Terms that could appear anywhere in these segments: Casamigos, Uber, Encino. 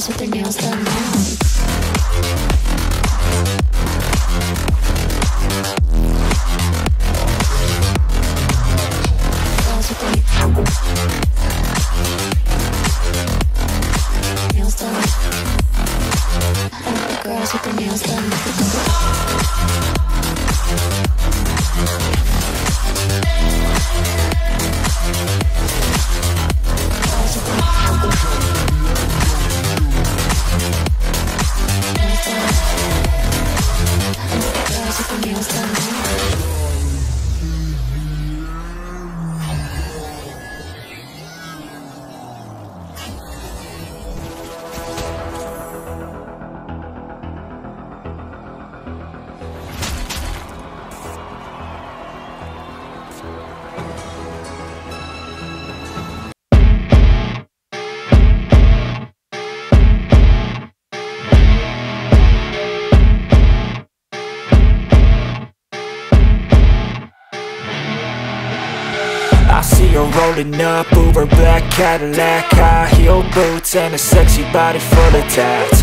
girls with their nails done now. Rolling up Uber black Cadillac, high heel boots and a sexy body full of tats.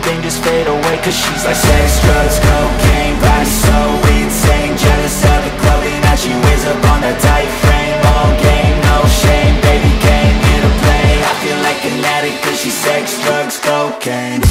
just fade away. Cause she's like sex, drugs, cocaine, life's so insane. Jealous of the clothing that she wears up on a tight frame. All game, no shame, baby came here to play. I feel like an addict cause she's sex, drugs, cocaine.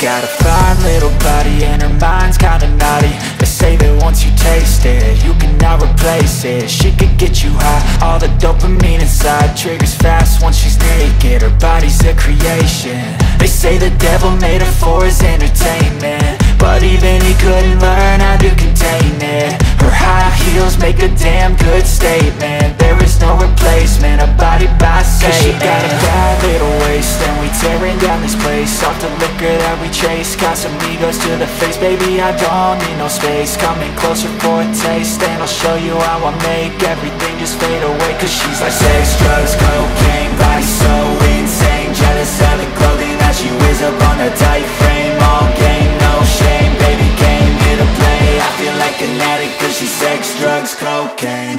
Got a fine little body and her mind's kinda naughty. They say that once you taste it, you cannot replace it. She could get you high, all the dopamine inside triggers fast once she's naked. Her body's a creation. They say the devil made her for his entertainment, but even he couldn't learn how to contain it. Her high heels make a damn good statement. There is no replacement, a body by Satan. Cause she got a bad little waist and we tearing down this place. Off the liquor that we chase, Casamigos to the face. Baby, I don't need no space, coming closer for a taste. And I'll show you how I make everything just fade away. Cause she's like sex, drugs, cocaine, life's so insane. Jealous of the clothing that she wears up on a tight frame. All game, no shame, baby came here to play. I feel like an addict cause she's sex, drugs, cocaine.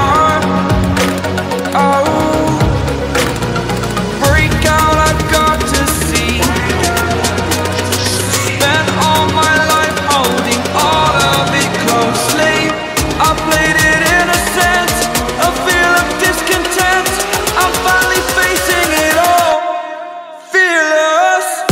Oh, break out, I've got to see. Spent all my life holding all of it closely. I played it in a sense, a feel of discontent. I'm finally facing it all, fearless.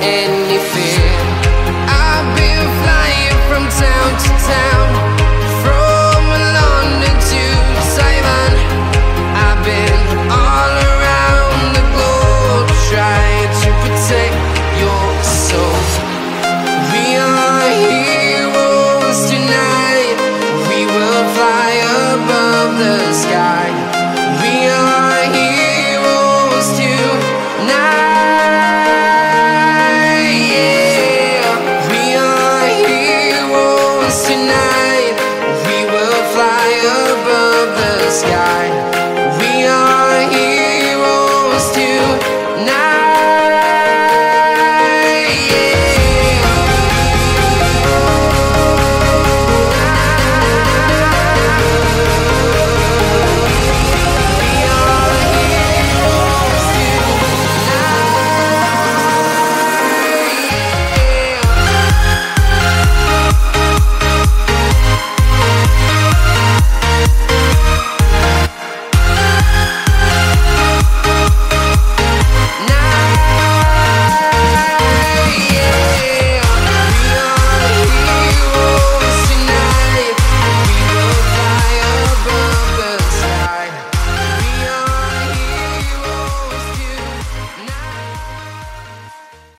Any fear. I've been flying from town to town.